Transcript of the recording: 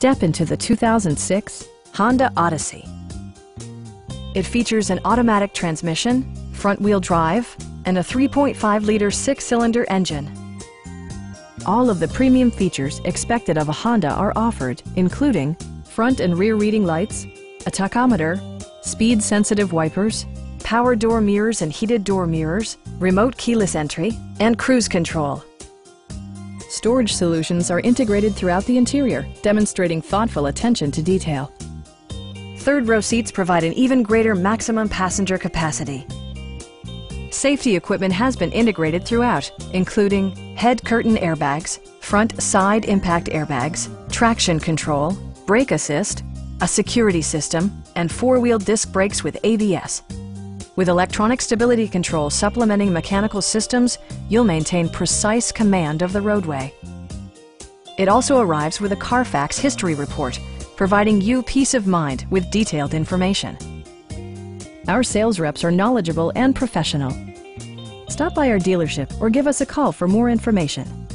Step into the 2006 Honda Odyssey. It features an automatic transmission, front-wheel drive, and a 3.5-liter six-cylinder engine. All of the premium features expected of a Honda are offered, including front and rear reading lights, a tachometer, speed-sensitive wipers, power door mirrors and heated door mirrors, remote keyless entry, and cruise control. Storage solutions are integrated throughout the interior, demonstrating thoughtful attention to detail. Third-row seats provide an even greater maximum passenger capacity. Safety equipment has been integrated throughout, including head curtain airbags, front side impact airbags, traction control, brake assist, a security system, and four-wheel disc brakes with ABS. With electronic stability control supplementing mechanical systems, you'll maintain precise command of the roadway. It also arrives with a Carfax history report, providing you peace of mind with detailed information. Our sales reps are knowledgeable and professional. Stop by our dealership or give us a call for more information.